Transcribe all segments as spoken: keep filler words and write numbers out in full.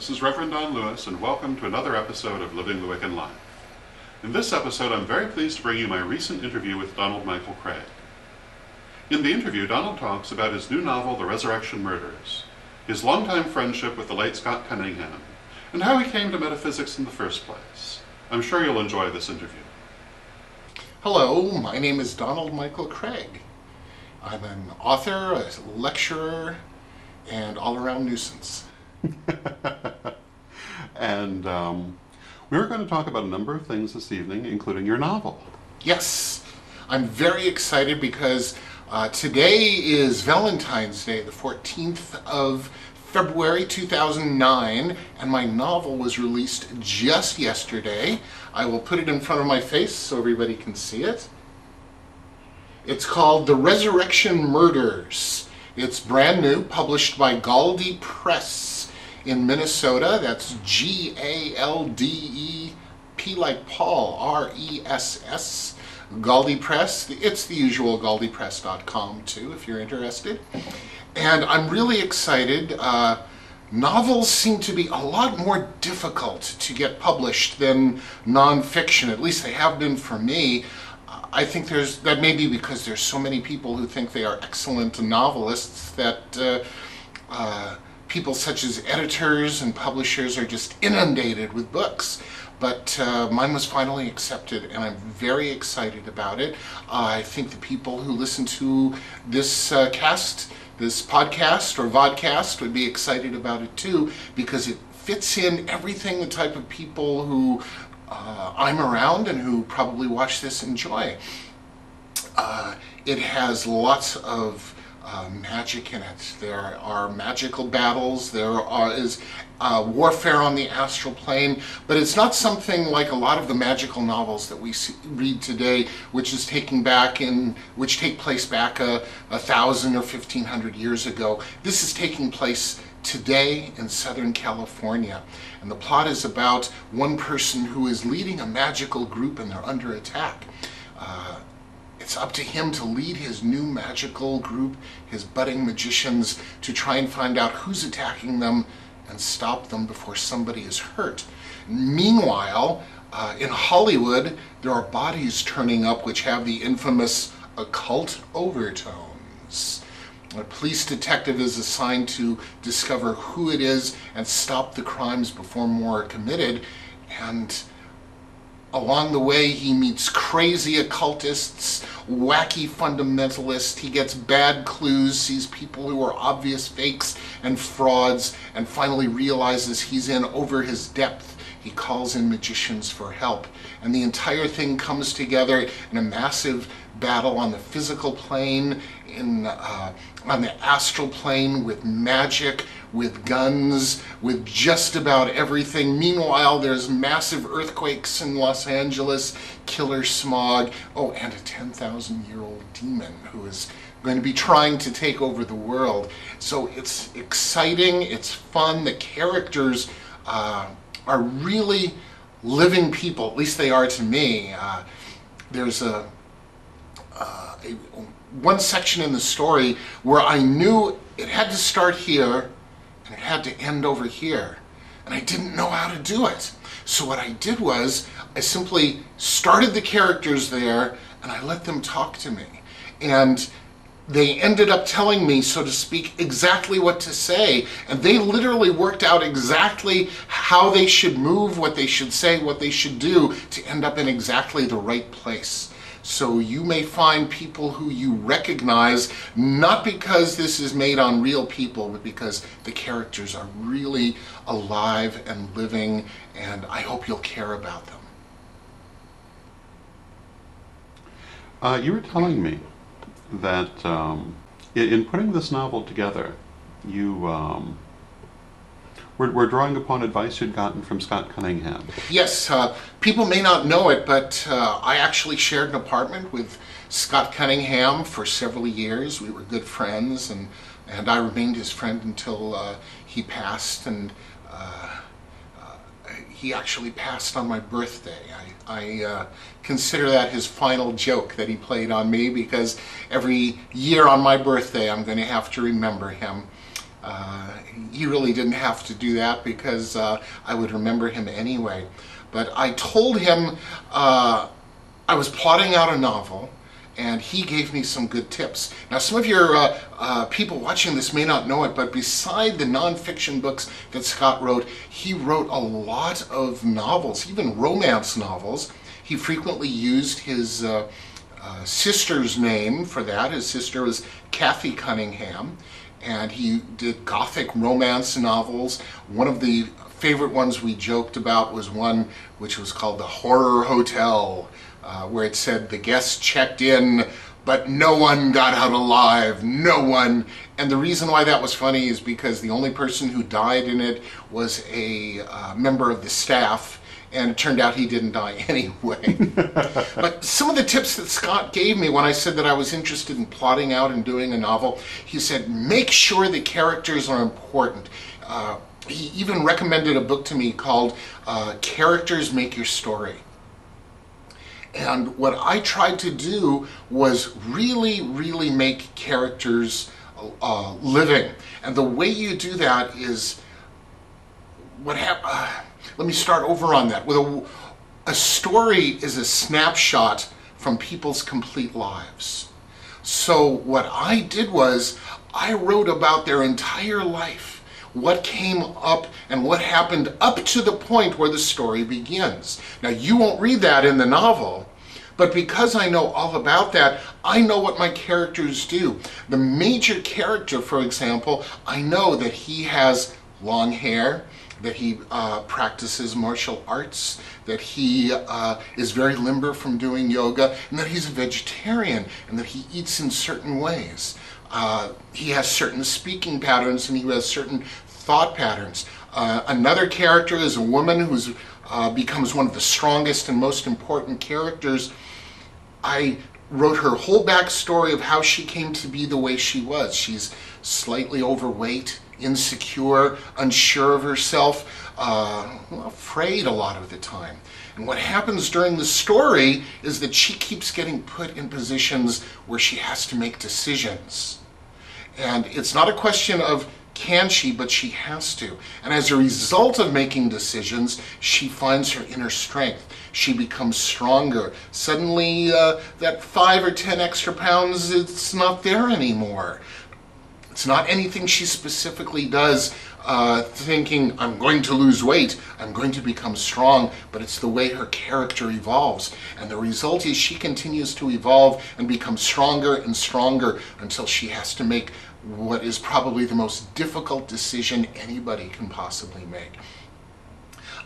This is Reverend Don Lewis, and welcome to another episode of Living the Wiccan Life. In this episode, I'm very pleased to bring you my recent interview with Donald Michael Kraig. In the interview, Donald talks about his new novel, The Resurrection Murders, his longtime friendship with the late Scott Cunningham, and how he came to metaphysics in the first place. I'm sure you'll enjoy this interview. Hello, my name is Donald Michael Kraig. I'm an author, a lecturer, and all-around nuisance. And um, we were going to talk about a number of things this evening, including your novel. Yes, I'm very excited because uh, today is Valentine's Day, the fourteenth of February two thousand nine, and my novel was released just yesterday. I will put it in front of my face so everybody can see it. It's called The Resurrection Murders. It's brand new, published by Galde Press in Minnesota. That's G A L D E, P like Paul, R E S S, Galde Press. It's the usual galde press dot com too, if you're interested. And I'm really excited. Uh, novels seem to be a lot more difficult to get published than nonfiction, at least they have been for me. I think there's, that may be because there's so many people who think they are excellent novelists that uh, uh, people such as editors and publishers are just inundated with books. But uh, mine was finally accepted, and I'm very excited about it. Uh, I think the people who listen to this uh, cast, this podcast or vodcast, would be excited about it too, because it fits in everything the type of people who Uh, I'm around and who probably watch this enjoy. Uh, it has lots of uh, magic in it. There are magical battles, there are, is uh, warfare on the astral plane, but it's not something like a lot of the magical novels that we see, read today, which is taking back in, which take place back a, a thousand or fifteen hundred years ago. This is taking place today in Southern California, and the plot is about one person who is leading a magical group and they're under attack. Uh, it's up to him to lead his new magical group, his budding magicians, to try and find out who's attacking them and stop them before somebody is hurt. Meanwhile, uh, in Hollywood, there are bodies turning up which have the infamous occult overtones. A police detective is assigned to discover who it is and stop the crimes before more are committed. And along the way, he meets crazy occultists, wacky fundamentalists. He gets bad clues, sees people who are obvious fakes and frauds, and finally realizes he's in over his depth. He calls in magicians for help. And the entire thing comes together in a massive battle on the physical plane, in uh, on the astral plane, with magic, with guns, with just about everything. Meanwhile, there's massive earthquakes in Los Angeles, killer smog, oh, and a ten thousand year old demon who is going to be trying to take over the world. So it's exciting, it's fun, the characters uh, are really living people, at least they are to me. Uh, there's a, uh, a one section in the story where I knew it had to start here and it had to end over here, and I didn't know how to do it. So what I did was I simply started the characters there and I let them talk to me, and they ended up telling me, so to speak, exactly what to say, and they literally worked out exactly how they should move, what they should say, what they should do to end up in exactly the right place. So you may find people who you recognize, not because this is made on real people, but because the characters are really alive and living, and I hope you'll care about them. Uh, you were telling me that um, in, in putting this novel together, you um, We're, we're drawing upon advice you'd gotten from Scott Cunningham. Yes, uh, people may not know it, but uh, I actually shared an apartment with Scott Cunningham for several years. We were good friends, and, and I remained his friend until uh, he passed, and uh, uh, he actually passed on my birthday. I, I uh, consider that his final joke that he played on me, because every year on my birthday I'm going to have to remember him. Uh, he really didn't have to do that because uh, I would remember him anyway. But I told him uh, I was plotting out a novel, and he gave me some good tips. Now, some of your uh, uh, people watching this may not know it, but beside the nonfiction books that Scott wrote, he wrote a lot of novels, even romance novels. He frequently used his uh, uh, sister's name for that. His sister was Kathy Cunningham, and he did gothic romance novels. One of the favorite ones we joked about was one which was called The Horror Hotel, uh, where it said the guests checked in, but no one got out alive, no one. And the reason why that was funny is because the only person who died in it was a uh, member of the staff, and it turned out he didn't die anyway. But some of the tips that Scott gave me when I said that I was interested in plotting out and doing a novel, he said, make sure the characters are important. Uh, he even recommended a book to me called uh, Characters Make Your Story. And what I tried to do was really, really make characters uh, living. And the way you do that is what happened. Uh, Let me start over on that. Well, a, a story is a snapshot from people's complete lives. So what I did was I wrote about their entire life, what came up and what happened up to the point where the story begins. Now, you won't read that in the novel, but because I know all about that, I know what my characters do. The major character, for example, I know that he has long hair, that he uh, practices martial arts, that he uh, is very limber from doing yoga, and that he's a vegetarian, and that he eats in certain ways. Uh, he has certain speaking patterns, and he has certain thought patterns. Uh, another character is a woman who uh, becomes one of the strongest and most important characters. I wrote her whole backstory of how she came to be the way she was. She's slightly overweight, insecure, unsure of herself, uh, afraid a lot of the time. And what happens during the story is that she keeps getting put in positions where she has to make decisions. And it's not a question of can she, but she has to. And as a result of making decisions, she finds her inner strength. She becomes stronger. Suddenly, uh, that five or ten extra pounds, it's not there anymore. It's not anything she specifically does uh, thinking, I'm going to lose weight, I'm going to become strong, but it's the way her character evolves. And the result is she continues to evolve and become stronger and stronger until she has to make what is probably the most difficult decision anybody can possibly make.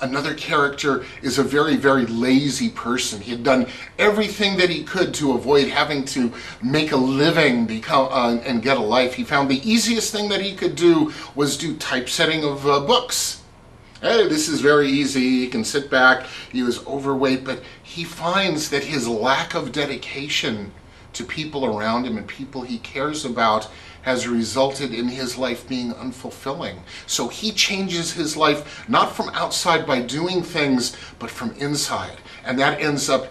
Another character is a very, very lazy person. He had done everything that he could to avoid having to make a living become, uh, and get a life. He found the easiest thing that he could do was do typesetting of uh, books. Hey, this is very easy. You can sit back. He was overweight, but he finds that his lack of dedication to people around him and people he cares about has resulted in his life being unfulfilling. So he changes his life not from outside by doing things, but from inside. And that ends up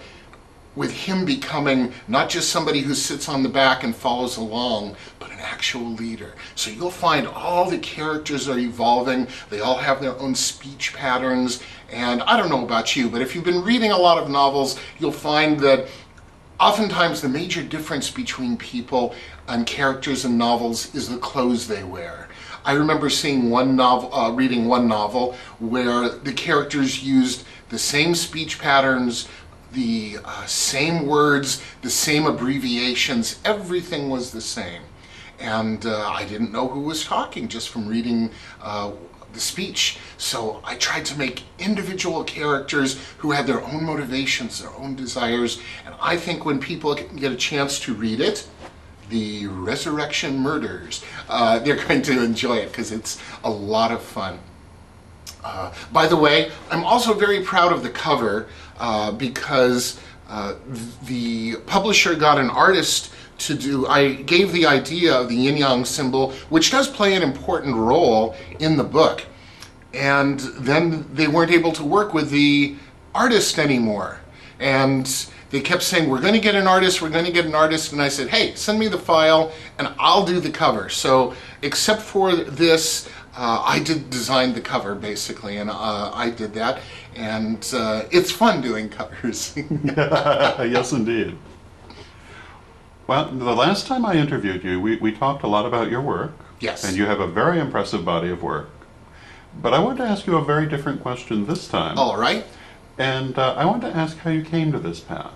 with him becoming not just somebody who sits on the back and follows along, but an actual leader. So you'll find all the characters are evolving. They all have their own speech patterns. And I don't know about you, but if you've been reading a lot of novels, you'll find that oftentimes the major difference between people and characters in novels is the clothes they wear. I remember seeing one novel, uh, reading one novel where the characters used the same speech patterns, the uh, same words, the same abbreviations, everything was the same. And uh, I didn't know who was talking just from reading uh, the speech. So I tried to make individual characters who had their own motivations, their own desires, and I think when people get a chance to read it, The Resurrection Murders, uh, they're going to enjoy it because it's a lot of fun. Uh, by the way, I'm also very proud of the cover uh, because uh, the publisher got an artist to do, I gave the idea of the yin-yang symbol, which does play an important role in the book, and then they weren't able to work with the artist anymore, and They kept saying, we're going to get an artist, we're going to get an artist. And I said, hey, send me the file and I'll do the cover. So except for this, uh, I did design the cover basically, and uh, I did that. And uh, it's fun doing covers. Yes, indeed. Well, the last time I interviewed you, we, we talked a lot about your work. Yes. And you have a very impressive body of work. But I want to ask you a very different question this time. All right. And uh, I want to ask how you came to this path.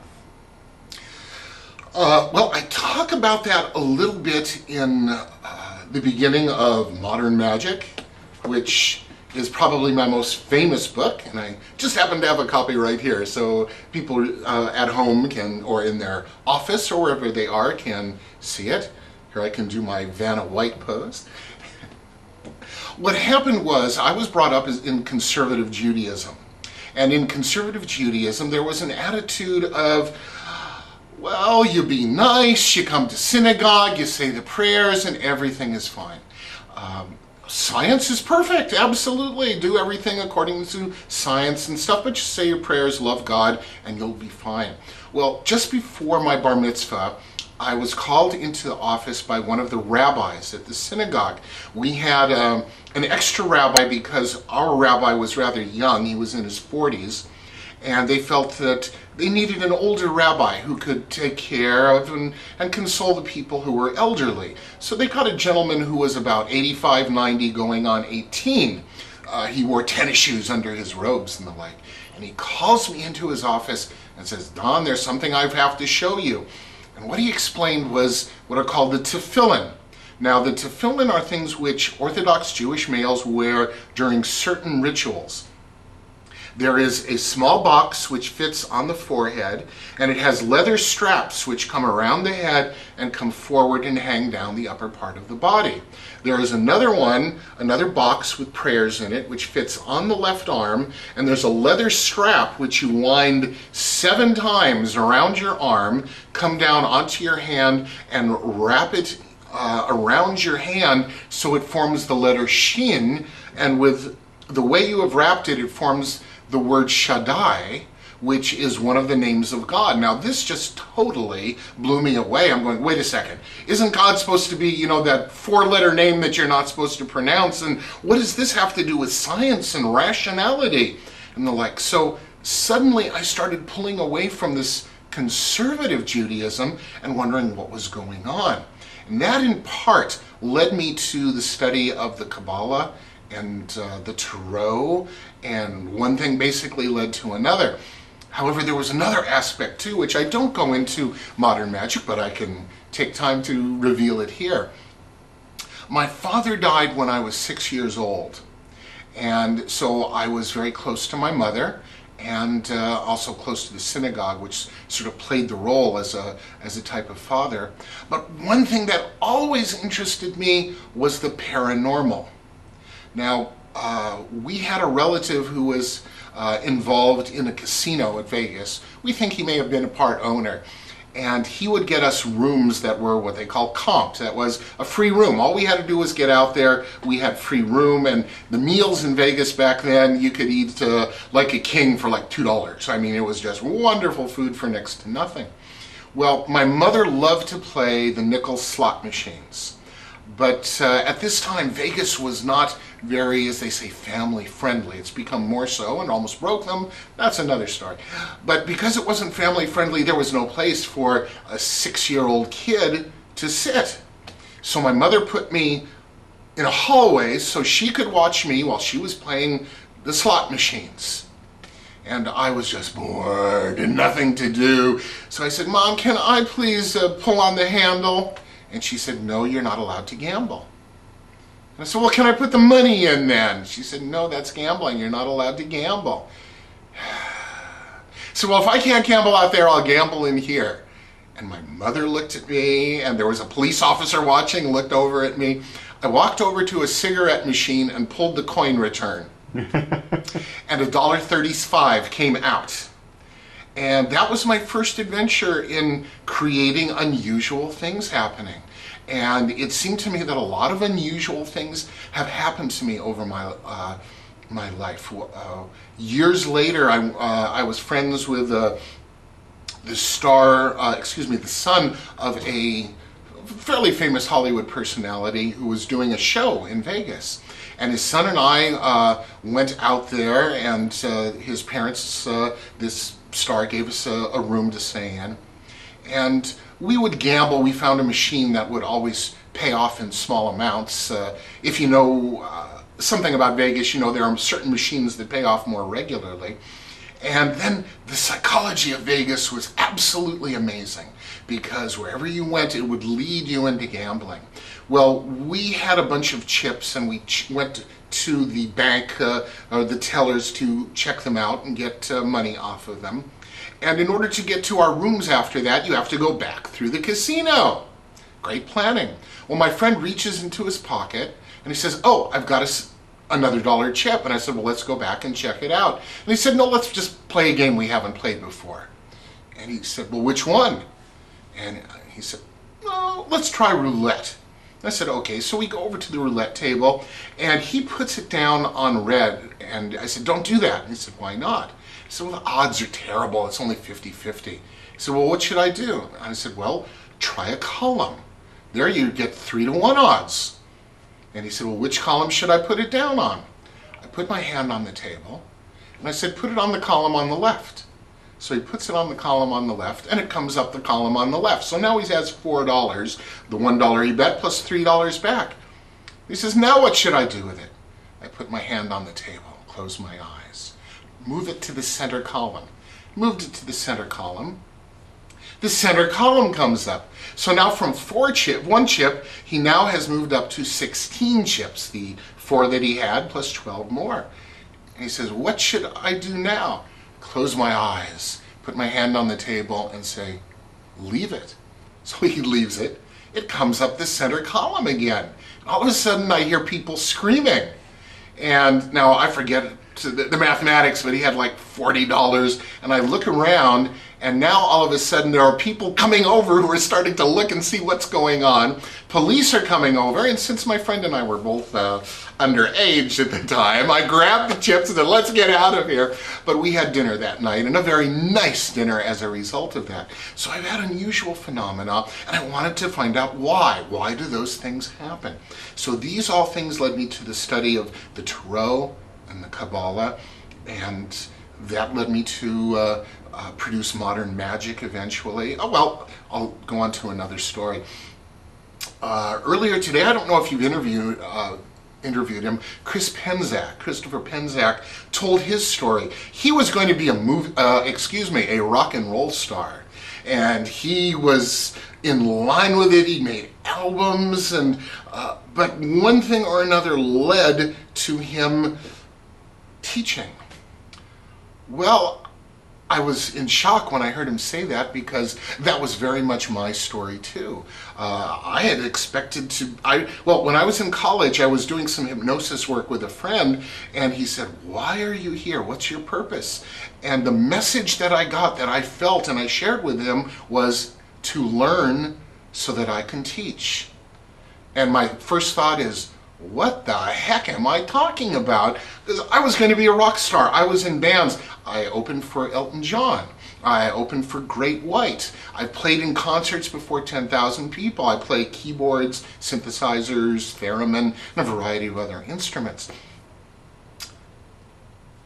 Uh, well, I talk about that a little bit in uh, the beginning of Modern Magic, which is probably my most famous book, and I just happen to have a copy right here, so people uh, at home can, or in their office or wherever they are, can see it. Here I can do my Vanna White pose. What happened was, I was brought up in conservative Judaism. And in conservative Judaism, there was an attitude of, well, you be nice, you come to synagogue, you say the prayers, and everything is fine. Um, science is perfect, absolutely. Do everything according to science and stuff, but just say your prayers, love God, and you'll be fine. Well, just before my bar mitzvah, I was called into the office by one of the rabbis at the synagogue. We had um, an extra rabbi because our rabbi was rather young, he was in his forties, and they felt that they needed an older rabbi who could take care of and, and console the people who were elderly. So they got a gentleman who was about eighty-five, ninety, going on eighteen. Uh, he wore tennis shoes under his robes and the like. And he calls me into his office and says, Don, there's something I have to show you. And what he explained was what are called the tefillin. Now, the tefillin are things which Orthodox Jewish males wear during certain rituals. There is a small box which fits on the forehead, and it has leather straps which come around the head and come forward and hang down the upper part of the body. There is another one, another box with prayers in it, which fits on the left arm, and there's a leather strap which you wind seven times around your arm, come down onto your hand, and wrap it uh, around your hand so it forms the letter Shin, and with the way you have wrapped it, it forms the word Shaddai, which is one of the names of God. Now, this just totally blew me away. I'm going, wait a second. Isn't God supposed to be, you know, that four-letter name that you're not supposed to pronounce? And what does this have to do with science and rationality and the like? So suddenly I started pulling away from this conservative Judaism and wondering what was going on. And that, in part, led me to the study of the Kabbalah and uh, the Tarot, and one thing basically led to another. However, there was another aspect too, which I don't go into Modern Magic, but I can take time to reveal it here. My father died when I was six years old, and so I was very close to my mother, and uh, also close to the synagogue, which sort of played the role as a, as a type of father. But one thing that always interested me was the paranormal. Now, uh, we had a relative who was uh, involved in a casino at Vegas. We think he may have been a part owner. And he would get us rooms that were what they call comped. That was a free room. All we had to do was get out there. We had free room. And the meals in Vegas back then, you could eat uh, like a king for like two dollars. I mean, it was just wonderful food for next to nothing. Well, my mother loved to play the nickel slot machines. But uh, at this time, Vegas was not very, as they say, family friendly. It's become more so and almost broke them. That's another story. But because it wasn't family friendly, there was no place for a six-year-old kid to sit. So my mother put me in a hallway so she could watch me while she was playing the slot machines. And I was just bored and nothing to do. So I said, Mom, can I please uh, pull on the handle? And she said, no, you're not allowed to gamble. And I said, well, can I put the money in then? She said, no, that's gambling. You're not allowed to gamble. So, well, if I can't gamble out there, I'll gamble in here. And my mother looked at me, and there was a police officer watching, looked over at me. I walked over to a cigarette machine and pulled the coin return. And a dollar thirty-five came out. And that was my first adventure in creating unusual things happening. And it seemed to me that a lot of unusual things have happened to me over my, uh, my life. Uh, years later, I, uh, I was friends with a, the star, uh, excuse me, the son of a fairly famous Hollywood personality who was doing a show in Vegas. And his son and I uh, went out there, and uh, his parents, uh, this star gave us a, a room to stay in. And we would gamble. We found a machine that would always pay off in small amounts. Uh, if you know uh, something about Vegas, you know there are certain machines that pay off more regularly. And then the psychology of Vegas was absolutely amazing, because wherever you went, it would lead you into gambling. Well, we had a bunch of chips, and we ch went to the bank, uh, or the tellers, to check them out and get uh, money off of them. And in order to get to our rooms after that, you have to go back through the casino. Great planning. Well, my friend reaches into his pocket, and he says, oh, I've got a, another dollar chip. And I said, well, let's go back and check it out. And he said, no, let's just play a game we haven't played before. And he said, well, which one? And he said, oh, let's try roulette. And I said, okay. So we go over to the roulette table, and he puts it down on red. And I said, don't do that. And he said, why not? He said, well, the odds are terrible. It's only fifty fifty. He said, well, what should I do? And I said, well, try a column. There you get three to one odds. And he said, well, which column should I put it down on? I put my hand on the table, and I said, put it on the column on the left. So he puts it on the column on the left, and it comes up the column on the left. So now he has four dollars, the one dollar he bet, plus three dollars back. He says, now what should I do with it? I put my hand on the table, close my eyes, move it to the center column. Moved it to the center column. The center column comes up. So now from four chip, one chip, he now has moved up to sixteen chips, the four that he had, plus twelve more. And he says, what should I do now? Close my eyes, put my hand on the table, and say, leave it. So he leaves it. It comes up the center column again. And all of a sudden, I hear people screaming. And now I forget the mathematics, but he had like forty dollars. And I look around, and now all of a sudden there are people coming over who are starting to look and see what's going on. Police are coming over, and since my friend and I were both uh, underage at the time, I grabbed the chips and said, let's get out of here. But we had dinner that night, and a very nice dinner as a result of that. So I've had unusual phenomena, and I wanted to find out why. Why do those things happen? So these all things led me to the study of the Tarot and the Kabbalah, and that led me to uh, uh, produce Modern Magic eventually. Oh, well, I'll go on to another story. Uh, earlier today, I don't know if you've interviewed, uh, interviewed him, Chris Penczak, Christopher Penczak, told his story. He was going to be a movie, uh, excuse me, a rock and roll star. And he was in line with it. He made albums, and uh, but one thing or another led to him teaching. Well, I was in shock when I heard him say that, because that was very much my story too. Uh, I had expected to, I well, when I was in college, I was doing some hypnosis work with a friend, and he said, why are you here? What's your purpose? And the message that I got, that I felt and I shared with him, was to learn so that I can teach. And my first thought is, what the heck am I talking about? Because I was going to be a rock star. I was in bands. I opened for Elton John. I opened for Great White. I played in concerts before ten thousand people. I play keyboards, synthesizers, theremin, and a variety of other instruments.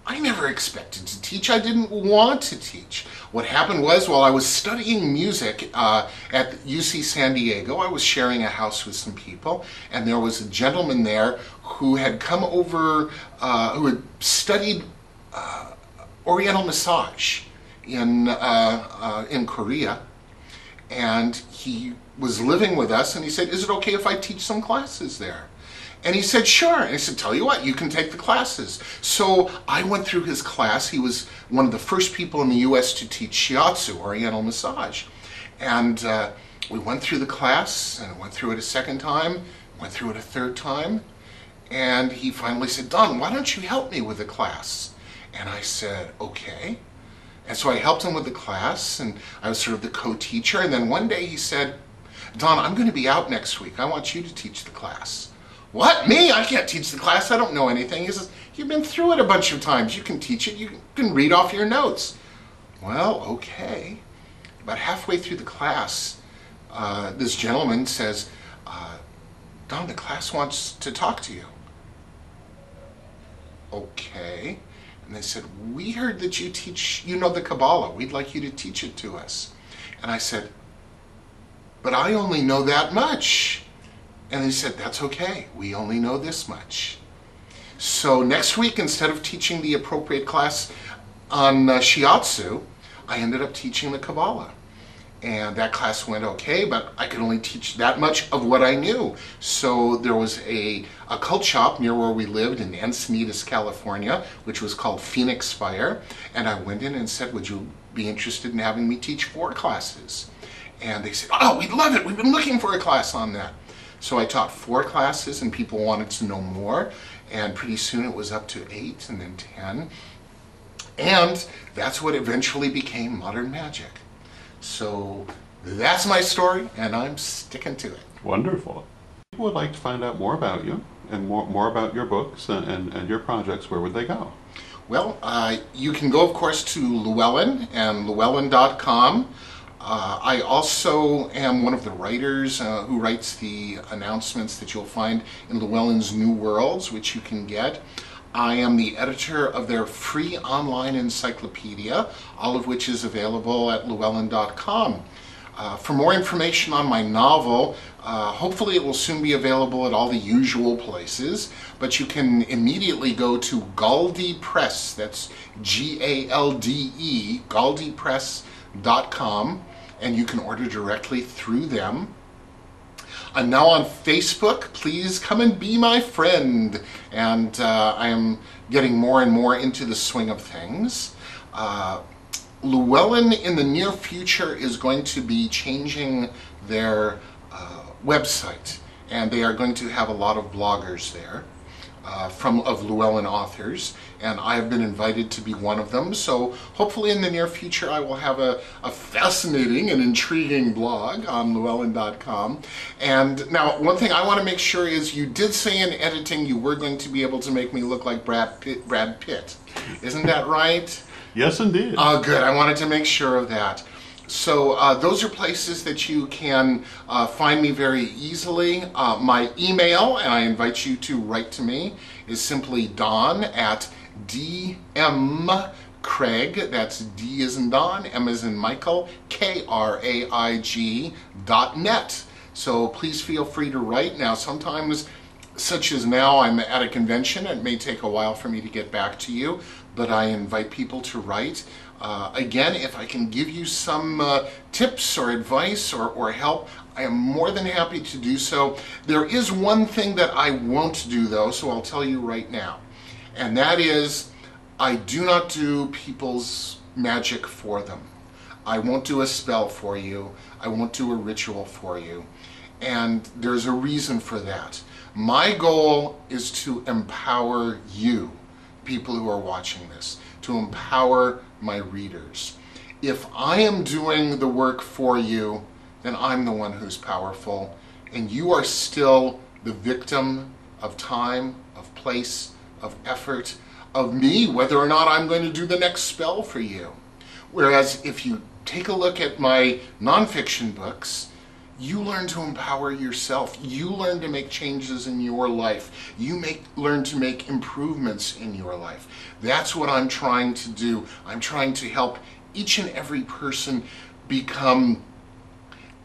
I never expected to teach. I didn't want to teach. What happened was, while I was studying music uh, at U C San Diego, I was sharing a house with some people, and there was a gentleman there who had come over, uh, who had studied uh, Oriental massage in, uh, uh, in Korea, and he was living with us, and he said, is it okay if I teach some classes there? And he said, sure. And he said, tell you what, you can take the classes. So I went through his class. He was one of the first people in the U S to teach shiatsu, Oriental massage. And uh, we went through the class, and went through it a second time, went through it a third time. And he finally said, Don, why don't you help me with the class? And I said, okay. And so I helped him with the class, and I was sort of the co-teacher. And then one day he said, Don, I'm going to be out next week. I want you to teach the class. What? Me? I can't teach the class. I don't know anything. He says, you've been through it a bunch of times. You can teach it. You can read off your notes. Well, okay. about halfway through the class, uh, this gentleman says, uh, Don, the class wants to talk to you. Okay. And they said, we heard that you teach, you know, the Kabbalah. We'd like you to teach it to us. And I said, but I only know that much. And they said, that's okay. We only know this much. So next week, instead of teaching the appropriate class on uh, Shiatsu, I ended up teaching the Kabbalah. And that class went okay, but I could only teach that much of what I knew. So there was a, a cult shop near where we lived in Encinitas, California, which was called Phoenix Fire. And I went in and said, would you be interested in having me teach four classes? And they said, oh, we'd love it. We've been looking for a class on that. So I taught four classes and people wanted to know more. And pretty soon it was up to eight and then ten. And that's what eventually became Modern Magic. So that's my story, and I'm sticking to it. Wonderful. People would like to find out more about you and more, more about your books and, and, and your projects. Where would they go? Well, uh, you can go, of course, to Llewellyn and Llewellyn dot com. Uh, I also am one of the writers uh, who writes the announcements that you'll find in Llewellyn's New Worlds, which you can get. I am the editor of their free online encyclopedia, all of which is available at Llewellyn dot com. Uh, for more information on my novel, uh, hopefully it will soon be available at all the usual places, but you can immediately go to Galde Press, that's G A L D E, Galde Press dot com, and you can order directly through them. I'm now on Facebook. Please come and be my friend. And uh, I am getting more and more into the swing of things. Uh, Llewellyn in the near future is going to be changing their uh, website, and they are going to have a lot of bloggers there uh, from of Llewellyn authors, and I have been invited to be one of them. So hopefully in the near future I will have a, a fascinating and intriguing blog on Llewellyn dot com. And now one thing I want to make sure is, you did say in editing you were going to be able to make me look like Brad Pitt. Brad Pitt. Isn't that right? Yes, indeed. Oh, uh, good. I wanted to make sure of that. So uh, those are places that you can uh, find me very easily. Uh, my email, and I invite you to write to me, is simply Don at D M Kraig, that's D as in Don, M as in Michael, K R A I G dot net. So please feel free to write. Now sometimes, such as now, I'm at a convention. It may take a while for me to get back to you, but I invite people to write. Uh, again, if I can give you some uh, tips or advice or, or help, I am more than happy to do so. There is one thing that I won't do though, so I'll tell you right now. And that is, I do not do people's magic for them. I won't do a spell for you. I won't do a ritual for you. And there's a reason for that. My goal is to empower you, people who are watching this, to empower my readers. If I am doing the work for you, then I'm the one who's powerful, and you are still the victim of time, of place, of effort, of me, whether or not I'm going to do the next spell for you. Whereas if you take a look at my nonfiction books, you learn to empower yourself. You learn to make changes in your life. You make, learn to make improvements in your life. That's what I'm trying to do. I'm trying to help each and every person become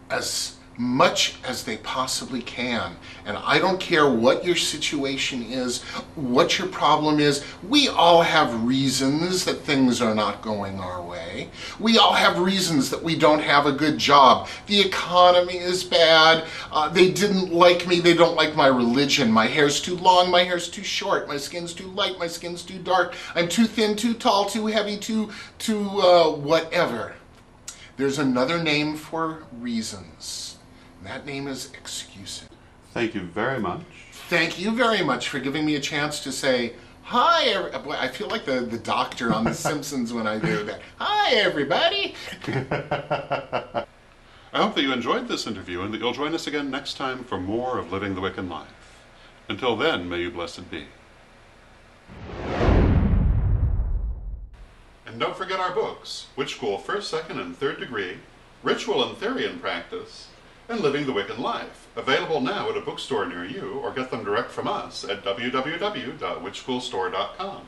as much as they possibly can. And I don't care what your situation is, what your problem is. We all have reasons that things are not going our way. We all have reasons that we don't have a good job. The economy is bad. Uh, they didn't like me. They don't like my religion. My hair's too long. My hair's too short. My skin's too light. My skin's too dark. I'm too thin, too tall, too heavy, too, too uh, whatever. There's another name for reasons. That name is excuses. Thank you very much. Thank you very much for giving me a chance to say, hi, every boy, I feel like the, the doctor on The Simpsons when I do that. Hi, everybody. I hope that you enjoyed this interview and that you'll join us again next time for more of Living the Wiccan Life. Until then, may you blessed be. And don't forget our books, Witch School First, Second, and Third Degree, Ritual and Theory in Practice, and Living the Wiccan Life, available now at a bookstore near you, or get them direct from us at w w w dot witch school store dot com.